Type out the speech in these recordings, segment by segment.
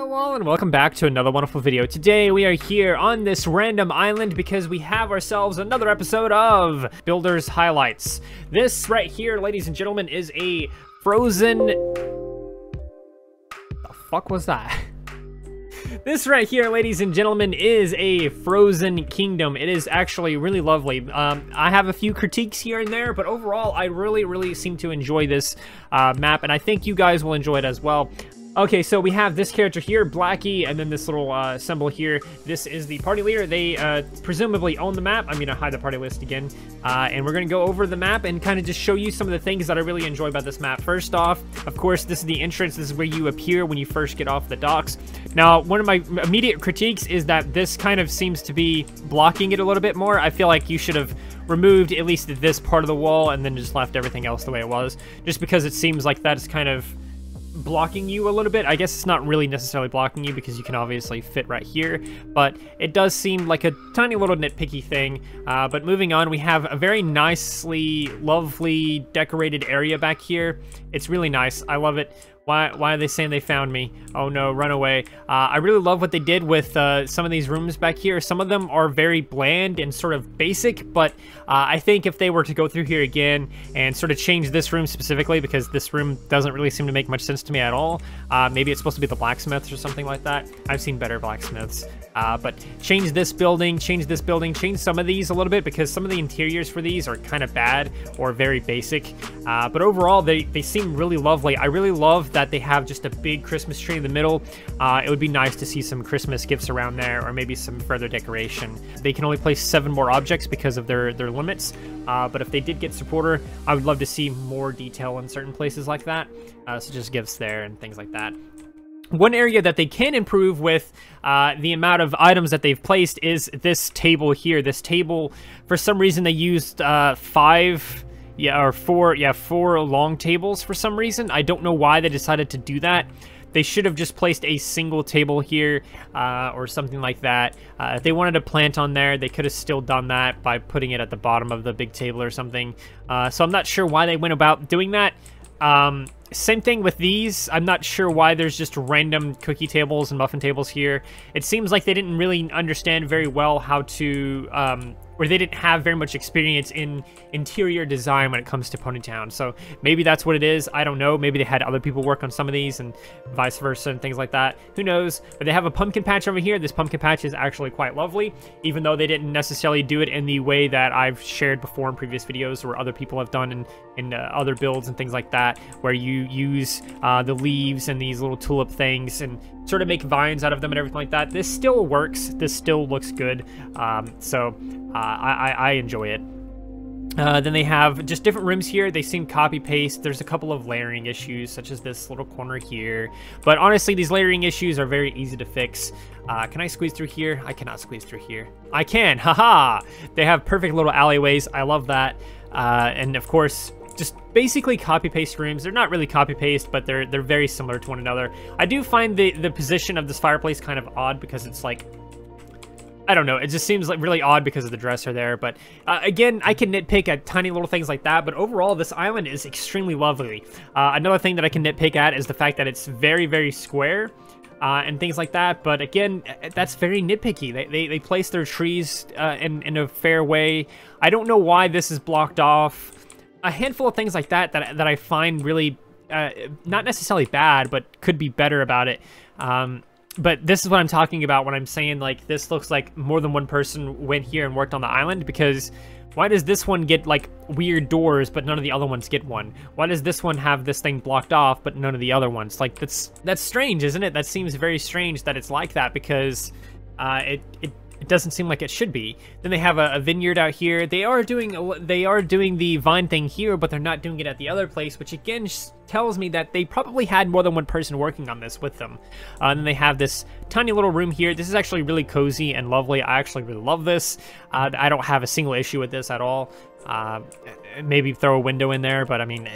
the wall, and welcome back to another wonderful video. Today we are here on this random island because we have ourselves another episode of Builders Highlights. This right here, ladies and gentlemen, is a frozen... The fuck was that? This right here, ladies and gentlemen, is a frozen kingdom. It is actually really lovely. I have a few critiques here and there, but overall, I really seem to enjoy this map, and I think you guys will enjoy it as well. Okay, so we have this character here, Blackie, and then this little symbol here. This is the party leader. They presumably own the map. I'm going to hide the party list again. And we're going to go over the map and kind of just show you some of the things that I really enjoy about this map. First off, of course, this is the entrance. This is where you appear when you first get off the docks. Now, one of my immediate critiques is that this kind of seems to be blocking it a little bit more. I feel like you should have removed at least this part of the wall and then just left everything else the way it was. Just because it seems like that's kind of blocking you a little bit. I guess it's not really necessarily blocking you because you can obviously fit right here, but it does seem like a tiny little nitpicky thing. But moving on, we have a very nicely, lovely decorated area back here. It's really nice. I love it. Why are they saying they found me? Oh no, run away. I really love what they did with some of these rooms back here. Some of them are very bland and sort of basic, but I think if they were to go through here again and sort of change this room specifically, because this room doesn't really seem to make much sense to me at all. Maybe it's supposed to be the blacksmiths or something like that. I've seen better blacksmiths. But change this building, change this building, change some of these a little bit, because some of the interiors for these are kind of bad or very basic. But overall, they seem really lovely. I really love that they have just a big Christmas tree in the middle. It would be nice to see some Christmas gifts around there, or maybe some further decoration. They can only place 7 more objects because of their limits. But if they did get supporter, I would love to see more detail in certain places like that, such as gifts there and things like that. One area that they can improve with the amount of items that they've placed is this table here. This table, for some reason, they used 4 long tables for some reason. I don't know why they decided to do that. They should have just placed a single table here or something like that. If they wanted to plant on there, they could have still done that by putting it at the bottom of the big table or something. So I'm not sure why they went about doing that. Same thing with these. I'm not sure why there's just random cookie tables and muffin tables here. It seems like they didn't really understand very well how to, or they didn't have very much experience in interior design when it comes to Ponytown. So maybe that's what it is. I don't know. Maybe they had other people work on some of these and vice versa and things like that. Who knows? But they have a pumpkin patch over here. This pumpkin patch is actually quite lovely, even though they didn't necessarily do it in the way that I've shared before in previous videos or other people have done in other builds and things like that, where you use the leaves and these little tulip things and sort of make vines out of them and everything like that. This still works. This still looks good. So I enjoy it. Then they have just different rooms here. They seem copy-paste. There's a couple of layering issues, such as this little corner here. But honestly, these layering issues are very easy to fix. Can I squeeze through here? I cannot squeeze through here. I can! Haha! They have perfect little alleyways. I love that. And of course, just basically copy-paste rooms. They're not really copy-paste, but they're very similar to one another. I do find the position of this fireplace kind of odd because it's like, I don't know. It just seems like really odd because of the dresser there. But again, I can nitpick at tiny little things like that. But overall, this island is extremely lovely. Another thing that I can nitpick at is the fact that it's very square. And things like that, but again, that's very nitpicky. They place their trees in a fair way. I don't know why this is blocked off. A handful of things like that I find really not necessarily bad, but could be better about it. But this is what I'm talking about when I'm saying like this looks like more than one person went here and worked on the island, because why does this one get like weird doors but none of the other ones get one? Why does this one have this thing blocked off but none of the other ones? Like that's strange, isn't it? That seems very strange that it's like that, because it doesn't seem like it should be. Then they have a vineyard out here. They are doing the vine thing here, but they're not doing it at the other place, which again tells me that they probably had more than one person working on this with them. And then they have this tiny little room here. This is actually really cozy and lovely. I actually really love this. I don't have a single issue with this at all. Maybe throw a window in there, but I mean,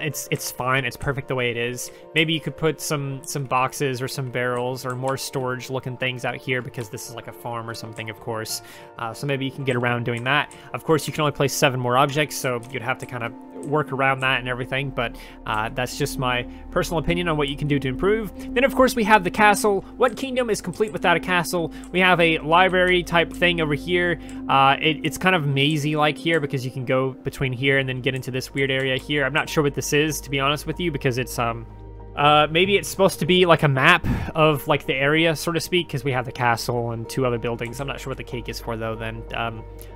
it's fine. It's perfect the way it is. Maybe you could put some boxes or some barrels or more storage looking things out here, because this is like a farm or something, of course. So maybe you can get around doing that. Of course, you can only place 7 more objects, so you'd have to kind of work around that and everything, but that's just my personal opinion on what you can do to improve. Then of course we have the castle. What kingdom is complete without a castle? We have a library type thing over here. It's kind of mazy like here because you can go between here and then get into this weird area here. I'm not sure what this is, to be honest with you, because it's maybe it's supposed to be like a map of like the area, so to speak, because we have the castle and two other buildings. I'm not sure what the cake is for though then.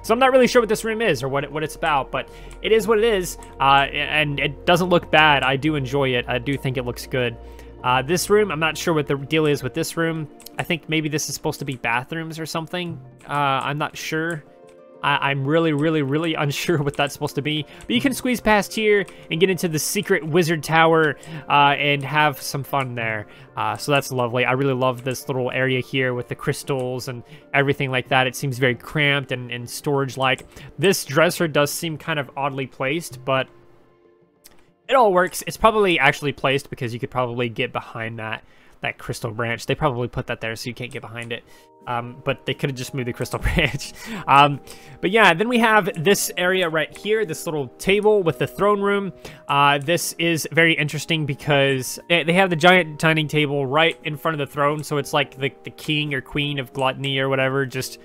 So I'm not really sure what this room is or what it's about, but it is what it is, and it doesn't look bad. I do enjoy it. I do think it looks good. This room, I'm not sure what the deal is with this room. I think maybe this is supposed to be bathrooms or something. I'm not sure. I'm really unsure what that's supposed to be, but you can squeeze past here and get into the secret wizard tower and have some fun there. So that's lovely. I really love this little area here with the crystals and everything like that. It seems very cramped and storage like. This dresser does seem kind of oddly placed, but it all works. It's probably actually placed because you could probably get behind that crystal branch. They probably put that there so you can't get behind it. But they could have just moved the crystal branch. But yeah, then we have this area right here, this little table with the throne room. This is very interesting because they have the giant dining table right in front of the throne. So it's like the king or queen of gluttony or whatever, just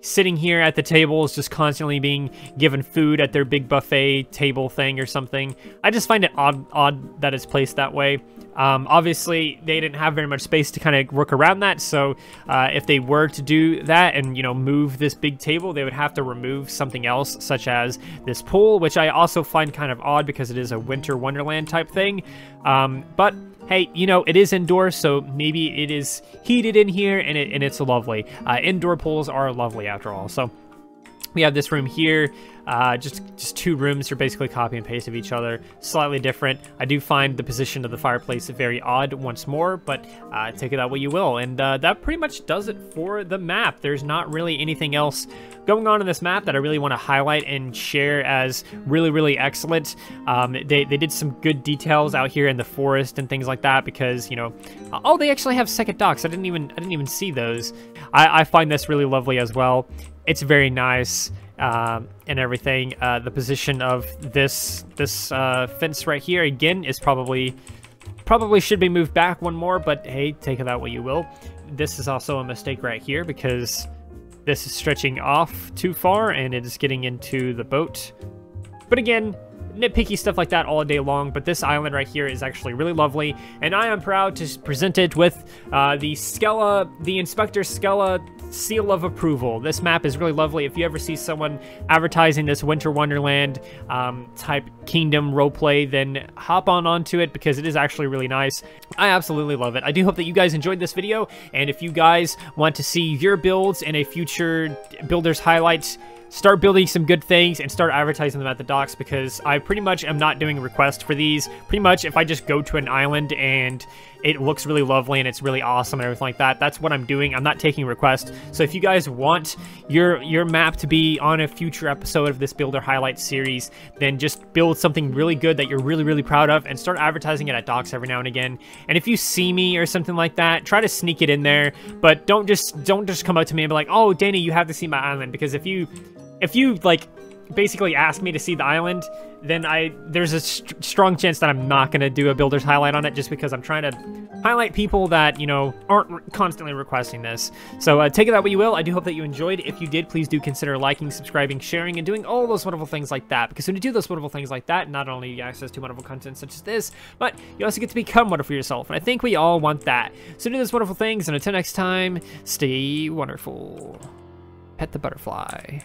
sitting here at the tables, just constantly being given food at their big buffet table thing or something. I just find it odd that it's placed that way. Obviously, they didn't have very much space to kind of work around that, so if they were to do that and, you know, move this big table, they would have to remove something else, such as this pool, which I also find kind of odd because it is a winter wonderland type thing. But hey, you know, it is indoors, so maybe it is heated in here, and it's lovely. Indoor pools are lovely after all, so we have this room here. Just two rooms are basically copy and paste of each other, slightly different. I do find the position of the fireplace very odd once more, but take it out what you will. And that pretty much does it for the map. There's not really anything else going on in this map that I really want to highlight and share as really excellent. They did some good details out here in the forest and things like that, because, you know, oh, they actually have second docks. I didn't even see those. I find this really lovely as well. It's very nice. And everything. The position of this fence right here again is probably should be moved back one more, but hey, take it that way you will. This is also a mistake right here because this is stretching off too far and it is getting into the boat. But again, nitpicky stuff like that all day long, but this island right here is actually really lovely, and I am proud to present it with the Inspector Skella seal of approval. This map is really lovely. If you ever see someone advertising this winter wonderland type kingdom roleplay, then hop onto it because it is actually really nice. I absolutely love it. I do hope that you guys enjoyed this video, and if you guys want to see your builds in a future builder's highlights, start building some good things and start advertising them at the docks, because I pretty much am not doing requests for these. Pretty much if I just go to an island and it looks really lovely and it's really awesome and everything like that, that's what I'm doing. I'm not taking requests. So if you guys want your map to be on a future episode of this Builder Highlights series, then just build something really good that you're really proud of and start advertising it at docks every now and again. And if you see me or something like that, try to sneak it in there, but don't just come up to me and be like, "Oh, Danny, you have to see my island," because if you like basically ask me to see the island, then there's a strong chance that I'm not going to do a builder's highlight on it, just because I'm trying to highlight people that, you know, aren't constantly requesting this. So take it that way you will. I do hope that you enjoyed. If you did, please do consider liking, subscribing, sharing, and doing all those wonderful things like that, because when you do those wonderful things like that, not only do you access to wonderful content such as this, but you also get to become wonderful yourself, and I think we all want that. So do those wonderful things, and until next time, stay wonderful. Pet the butterfly.